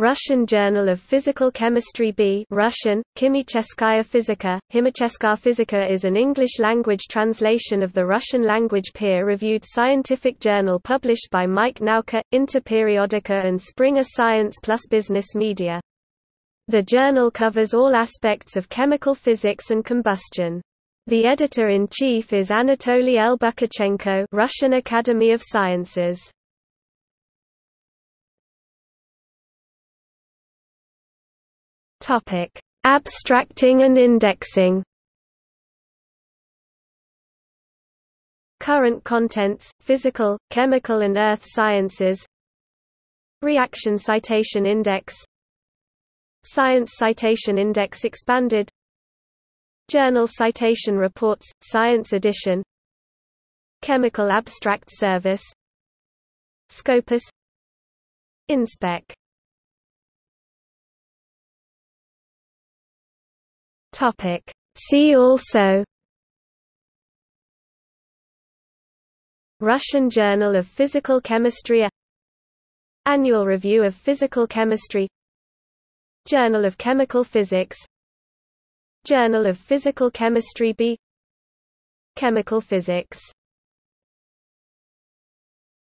Russian Journal of Physical Chemistry B, Russian Khimicheskaya Fizika. Khimicheskaya Fizika is an English-language translation of the Russian-language peer-reviewed scientific journal published by MAIK Nauka/Interperiodica and Springer Science+Business Media. The journal covers all aspects of chemical physics and combustion. The editor-in-chief is Anatoly L. Bukachenko, Russian Academy of Sciences. Topic: Abstracting and indexing. Current contents: physical, chemical and earth sciences. Reaction citation index. Science citation index expanded. Journal citation reports, science edition. Chemical abstract service. Scopus. InSpec. Topic. See also: Russian Journal of Physical Chemistry, Annual Review of Physical Chemistry, Journal of Chemical Physics, Journal of Physical Chemistry B, Chemical Physics.